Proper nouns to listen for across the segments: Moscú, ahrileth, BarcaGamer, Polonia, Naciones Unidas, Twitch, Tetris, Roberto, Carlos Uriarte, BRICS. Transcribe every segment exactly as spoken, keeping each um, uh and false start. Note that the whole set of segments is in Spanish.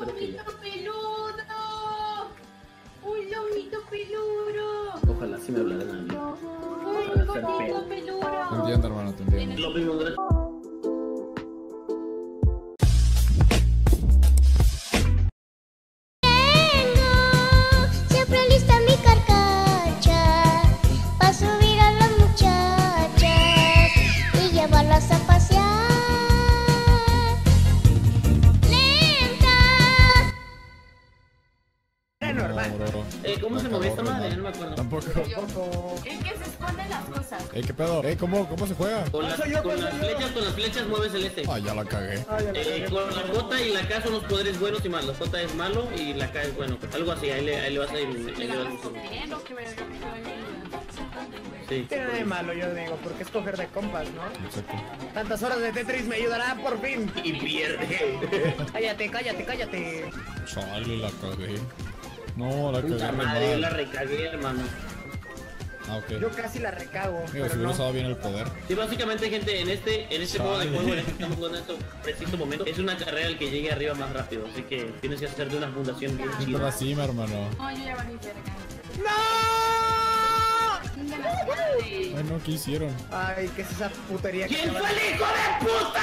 lomito peludo. Un lomito peludo. Ojalá sí me hablaran a mí. Un lomito peludo. Te entiendo, hermano, te entiendo. Ey, ¿qué pedo? Ey, ¿cómo, cómo se juega? Con, la, yo, con las yo. flechas, con las flechas mueves el este. Ah, ya la cagué. Ah, ya la eh, cagué. Con la J y la K son los poderes buenos y malos. La J es malo y la K es bueno. Algo así, ahí le, ahí le vas a ir. Sí. Tiene nada de malo, yo digo, porque es coger de compas, ¿no? Exacto. Tantas horas de Tetris me ayudará por fin. Y pierde. Cállate, cállate, cállate. Chale, la cagué. No, la Puta cagué. Madre, yo la recagué, hermano. Ah, okay. Yo casi la recago. Mira, pero si hubiera usado bien el poder. Sí, básicamente, gente, en este, en este juego de juego en el que estamos jugando en este preciso momento, es una carrera el que llegue arriba más rápido. Así que tienes que hacerte una fundación bien chida. La cima, hermano. No, yo ya van a ir verga. ¡No! Ay, no, ¿qué hicieron? Ay, ¿qué es esa putería? ¿Quién fue el hijo de puta?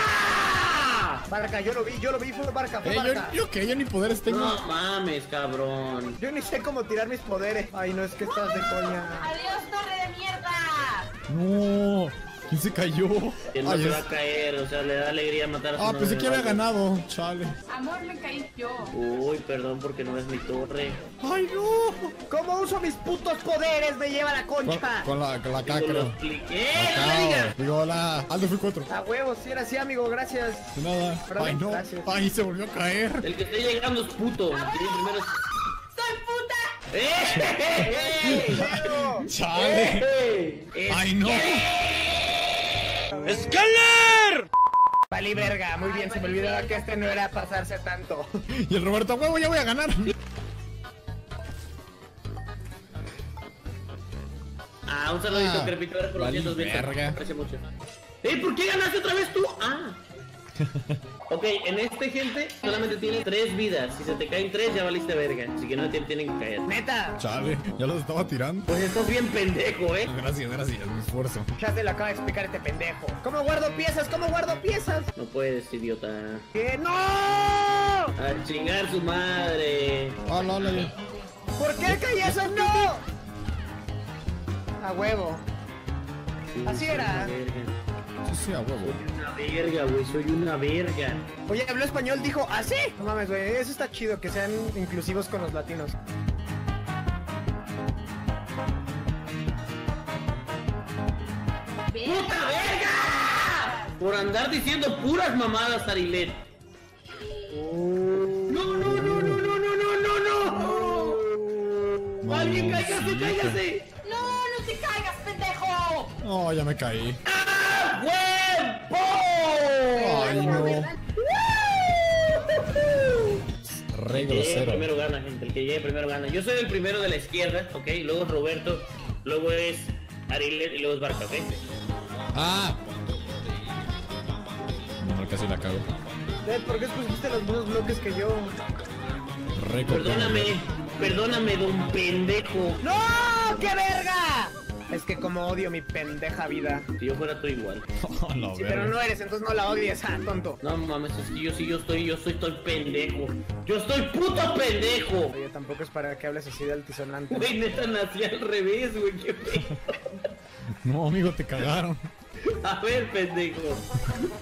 Barca, yo lo vi, yo lo vi, fue Barca, fue eh, Barca. Yo, yo que yo ni poderes tengo. No mames, cabrón. Yo ni sé cómo tirar mis poderes. Ay, no, es que estás de coña. Adiós, torre de mierda. No, ¿quién se cayó? Él no Ay, se es... va a caer, o sea, le da alegría matar a su Ah, pensé que había ganado, chale. Amor, me caí yo. Uy, perdón porque no es mi torre. Ay, no. ¿Cómo uso mis putos poderes? Me lleva la concha. Con, con la, con la caca. Digo, lo expliqué, no Digo, hola. Aldo fue cuatro. A huevo, si era así, amigo, gracias. De nada. Perdón, Ay, no. Gracias. Ay, se volvió a caer. El que esté llegando es puto. Primero es... ¡Soy puta! ¡Eh! ¡Chale! ¡Eh! ¡Ay, no! ¡Escalar! Vale, verga, muy bien, se me olvidaba que este no era pasarse tanto. Y el Roberto huevo, ya voy a ganar. Ah, un saludito, ah, Crepito, por vale los verga. Mucho. ¡Eh, por qué ganaste otra vez tú! ¡Ah! Ok, en este, gente, solamente tiene tres vidas. Si se te caen tres, ya valiste verga. Así que no te tienen que caer. ¡Neta! Chale, ya los estaba tirando. Pues estás bien pendejo, eh. Gracias, gracias, mi esfuerzo. Ya te lo acaba de explicar este pendejo. ¿Cómo guardo piezas? ¿Cómo guardo piezas? No puedes, idiota. ¡Que no! A chingar su madre. Hola, hola, hola. ¿Por qué callazos no? A huevo. Sí, así era. Sí, sí, a huevo. Soy una verga, güey, soy una verga. Oye, habló español, dijo así. ¿Ah, no mames, güey, eso está chido, que sean inclusivos con los latinos. ¡Verga! ¡Puta verga! Por andar diciendo puras mamadas, Ahrileth. Oh. No, no, no, no, no, no, no, no, no. no Alguien cáigase, sí, cáigase. Que... No, no te caigas, pendejo. No, oh, ya me caí. Ay, no. Re grosero. Primero gana, gente. El que llegue primero gana. Yo soy el primero de la izquierda, ok. Luego es Roberto, luego es Ahrileth y luego es Barca, ¿ok? Ah. Mejor casi la cago. ¿Por qué pusiste los mismos bloques que yo? Re perdóname, perdóname, don pendejo. ¡No! ¡Qué verga! Es que como odio mi pendeja vida. Si yo fuera tú igual. Oh, no, sí, pero no eres, entonces no la odies, ah, tonto. No mames, es que yo sí, yo estoy, yo estoy, estoy pendejo. Yo estoy puto pendejo. Oye, tampoco es para que hables así de altisonante. Güey, neta, nací al revés, güey, qué pedo. No, amigo, te cagaron. A ver, pendejo.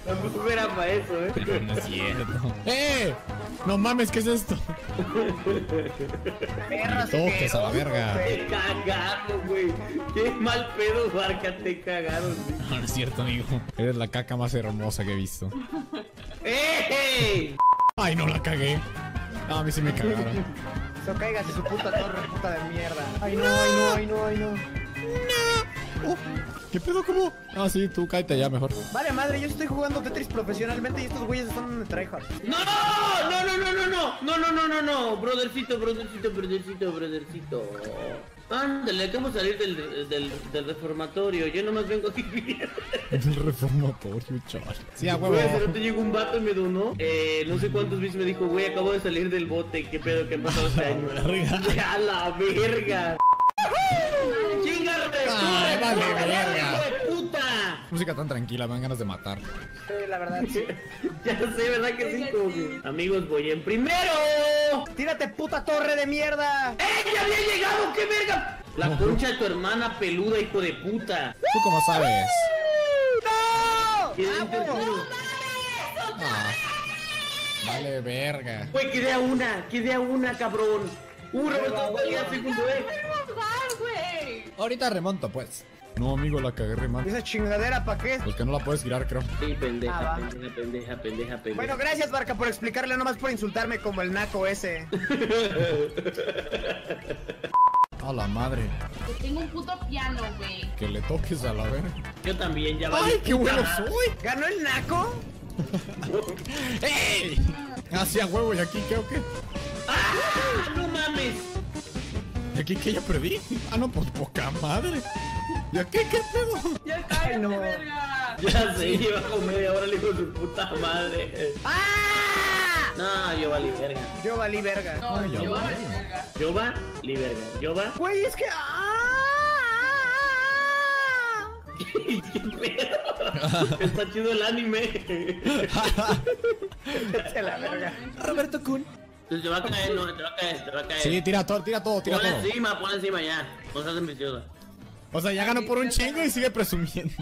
Tampoco era para eso, eh. Pero no es cierto. ¡Eh! No mames, ¿qué es esto? Perra, toques a la verga. Te cagaron, güey. Qué mal pedo, Barca, te cagaron. No, no es cierto, amigo. Eres la caca más hermosa que he visto. ¡Eh! Ay, no la cagué. No, a mí sí me cagaron. No caigas de su puta torre, puta de mierda. Ay, no, no, ay, no, ay, no. Ay, no. no. Oh. ¿Qué pedo? ¿Cómo? Ah, sí, tú cállate ya mejor. Vale, madre, yo estoy jugando Tetris profesionalmente y estos güeyes están en el tryhard. ¡No! ¡No, no, no, no, no! ¡No, no, no, no, no, brothercito, brothercito, brothercito, brothercito. Ándale, acabo de salir del, del, del reformatorio. Yo nomás vengo aquí. Del reformatorio, chaval. Sí, a huevo. Pero te llegó un vato y me donó. Eh, no sé cuántos bits me dijo, güey, acabo de salir del bote. ¿Qué pedo que han pasado este año? ¡A la verga! ¡Chíngate! ¡Ay, vale, verga! Música tan tranquila, me dan ganas de matar. Sí, la verdad, sí. Ya sé, ¿verdad que sí? Como que... Amigos, voy en primero. ¡Tírate, puta torre de mierda! ¡Eh, ya había llegado! ¡Qué verga! La no. Concha de tu hermana peluda, hijo de puta. ¿Tú cómo sabes? ¡No! ¿Qué ah, bueno. ¡No, no, no! Vale, verga. Güey, quedé a una, quedé a una, cabrón. ¡Uh, remontó! Ahorita remonto, pues. No, amigo, la cagué re mal. ¿Esa chingadera para qué? Porque no la puedes girar, creo. Sí, pendeja, ah, pendeja, pendeja, pendeja, pendeja. Bueno, gracias, Barca, por explicarle, nomás por insultarme como el naco ese. A la madre. Yo tengo un puto piano, güey. Que le toques a la verga. Yo también, ya va. ¡Ay, qué bueno soy! ¿Ganó el naco? ¡Ey! Hacia huevo, ¿y aquí qué o qué? ¡Ah! ¡No mames! ¿Y aquí qué? ¿Ya perdí? Ah, no, pues poca madre. ¿Ya qué? ¿Qué pedo? ¡Ya cállate, no. verga! Ya se iba con media hora el hijo de su puta madre. ¡Ah! No, yo valí verga. Yo valí verga. No, no yo, yo valí verga. Yo valí verga. Yo va. Güey, es que... ¡Ah! ¿Qué pedo? Está chido el anime. Se la verga. Roberto Kun. Te va a caer, no, te va a caer, te va a caer. Sí, tira todo, tira todo, tira todo. Pon encima, pon encima ya. No seas ambicioso. O sea, ya ganó por un chingo y sigue presumiendo.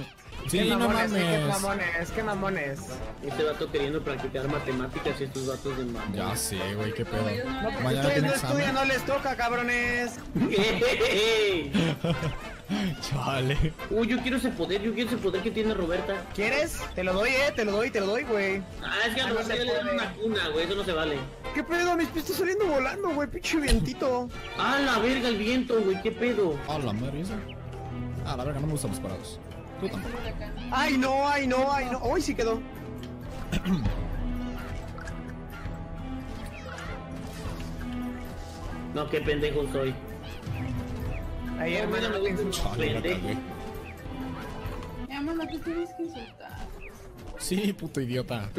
Sí, qué mamones, no mames. Qué mamones, qué mamones. Este vato queriendo practicar matemáticas y estos vatos de mamones. Ya sé, güey, qué pedo. No, no, ustedes no estudian, no les toca, cabrones. Chale. Uy, yo quiero ese poder, yo quiero ese poder que tiene Roberta. ¿Quieres? Te lo doy, eh, te lo doy, te lo doy, güey. Ah, es que a Roberta le dan una cuna, güey, eso no se vale. ¿Qué pedo? Mis pies están saliendo volando, güey, pinche vientito. Ah, la verga, el viento, güey, qué pedo. Ah, la madre esa. Ah, la verga, no me gustan los parados. Tú tampoco. Ay, no, ay, no, ay, no. Hoy sí quedó. No, qué pendejo soy. Ay, hermano, no me gusta. Pendejo. Mi amor, no te tienes que insultar. Sí, puto idiota.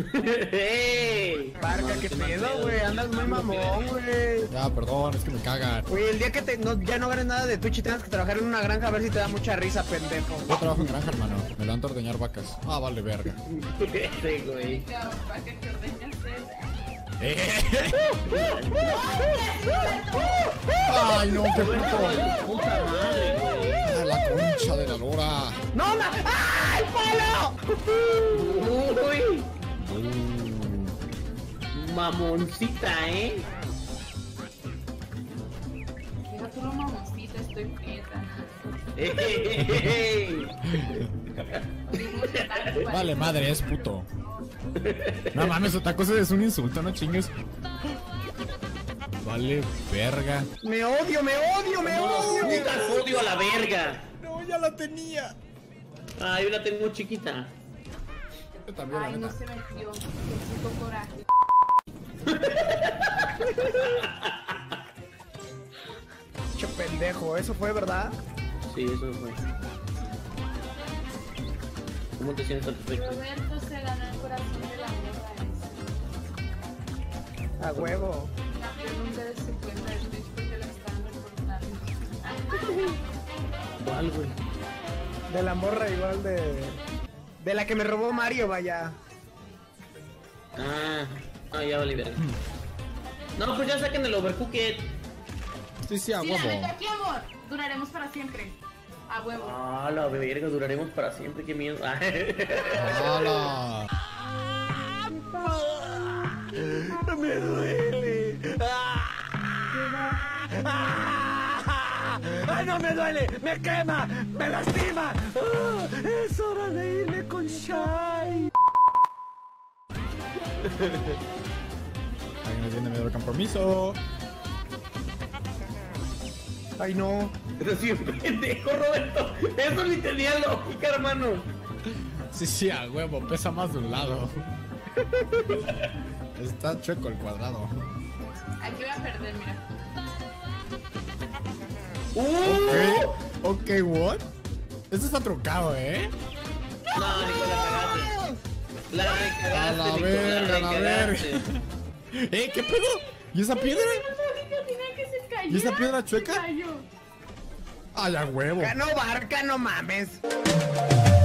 ¡Ey! Barca, qué pedo, güey. Andas muy mamón, güey. Ya, perdón, es que me cagan. Güey, el día que te, no, ya no ganes nada de Twitch y tengas que trabajar en una granja, a ver si te da mucha risa, pendejo. Yo trabajo en granja, hermano. Me levanto a ordeñar vacas. Ah, vale, verga. Este, güey. ¡Ay, no, qué puto! ¡Puta madre, güey! ¡A la concha de la lora! ¡No, ma! ¡Ay, palo! Uy. Mm. Mamoncita, eh. Mira tú lo mamoncita, estoy quieta. ¡Ey! Vale, madre, es puto. No mames, otakus es un insulto, no chingues. Vale, verga. Me odio, me odio, me no, odio. Putas, odio a la verga. No, ya la tenía. Ah, yo la tengo chiquita. También, ay, no se metió, qué puto coraje. Che pendejo, ¿eso fue, verdad? Sí, eso fue. ¿Cómo te sientes al respecto? Roberto se ganó el corazón de la mierda esa. A huevo. La pregunta de su cuenta de Twitch porque la están reportando. ¿Cuál, güey? De la morra igual de... De la que me robó Mario, vaya. Ah, no, ya Oliver. No, pues ya saquen el overcooked. Sí, sí, a huevo. Sí, la aquí, amor. Duraremos para siempre. A huevo. Ah, la verga, duraremos para siempre, qué miedo. ¡Hala! ¡No me duele! ¡Ay, no me duele! ¡Me quema! ¡Me lastima! ¡Oh, es hora de irme con Shai! Alguien nos viene medio de compromiso. ¡Ay, no! ¡Eso sí es pendejo, Roberto! ¡Eso ni tenía lógica, hermano! Sí, sí, a huevo, pesa más de un lado. Está chueco el cuadrado. Aquí va a perder, mira. Uh, ok, okay, what? Esto está trucado, ¿eh? No, Nicolás, la cagaste. La cagaste, Nicolás, verga, la cagaste. ¿Eh? ¿Qué pedo? ¿Y esa piedra? ¿Y esa piedra chueca? Ay, a huevo. Ganó Barca, no mames.